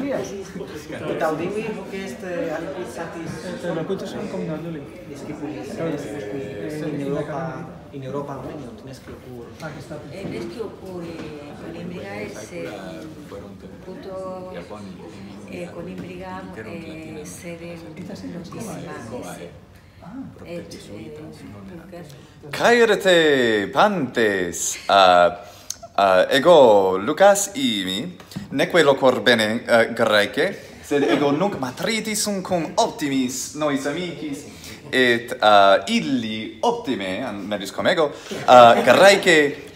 Iya. Kita udimi mungkin satis. Nah, aku tuh suka kombinasi dulu. In Europa almeno non teneschio pure. E teneschio pure con imbrigare appunto con imbrigare sede Cairete pantes ego Lucas imi ne quello corbene greche sed ego nunc matriti sunt cum optimis nois amicis et illi optime meris cum ego greche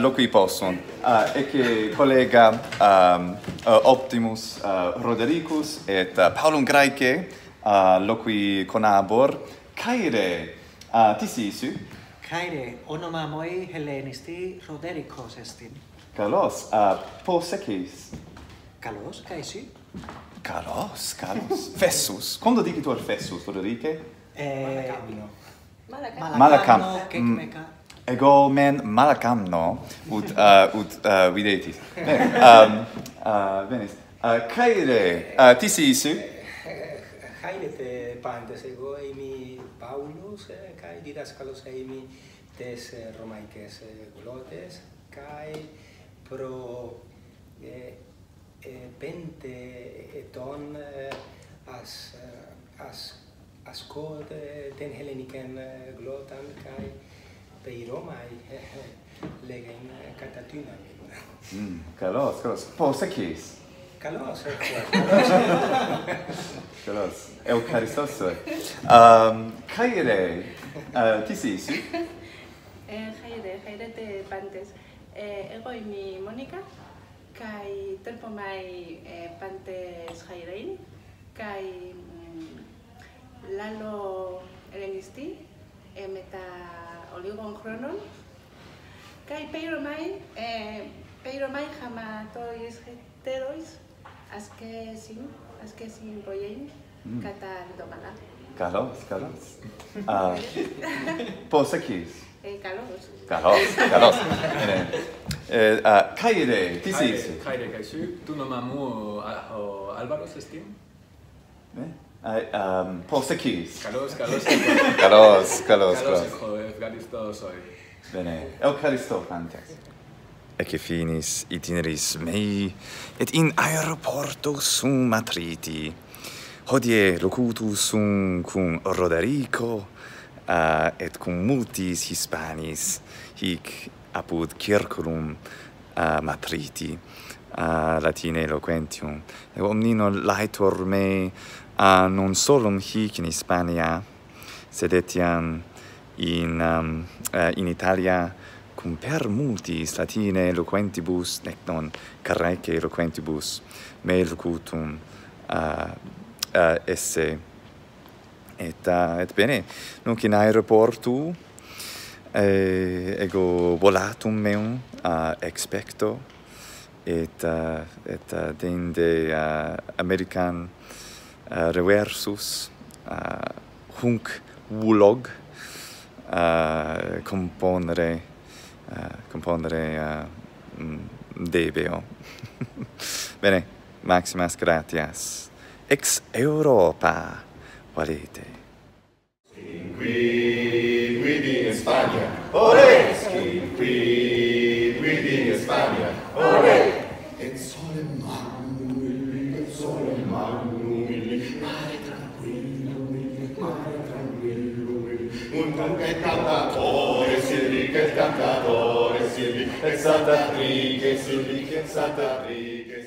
loqui possum e che collega optimus Rodericus et Paulum greche loqui conabor Caire tisisu Caire onoma moi Hellenisti Roderico Sestin Carlos posecis Carlos caisi Carlos Fessus quando dici tu al Fessus Roderique Malacamno ego men Malacamno ut videtis bene Caire tisisu Cairete pantes ego eimi Paulus kai didascalos eimi tes romaices glotes kai pro pente eton ascod ten hellenicen glotan kai pei romai legen catatina Carlos posecis Carlos Carlos Eucharistos Caire tisisi Caire te pantes ego imi Monica kai tempo mai pantes Cairein kai Lalo Elenisti e meta oligon chronon kai peiromai hama tois heterois askesin royein kata domala Carlos posecis Carlos Caire tisis Caire kaisu tu nomamu Alvaro Sestin posecis Carlos Eucharisto soi bene Eucharisto fantes ecce finis itineris mei et in aeroporto sum Matriti hodie locutus sum cum Roderico et cum multis Hispanis hic apud circulum Matriti Latine eloquentium ego omnino laetur me non solum hic in Hispania sed etiam in Italia cum per multis Latine eloquentibus nec non Grece eloquentibus me locutum esse et bene nunc in aeroportu ego volatum meum expecto et dende American reversus hunc vulog componere debeo. Bene, maximas gratias. Ex Europa, valete. Qui guidi in Spagna. Olè! Qui guidi in Spagna. Olè! Et solem magnum, et solem magnum, mare tranquillum, mare tranquillum, un dunque cantatore, silvi, che cantatore, silvi, che saltatrice, silvi, che saltatrice.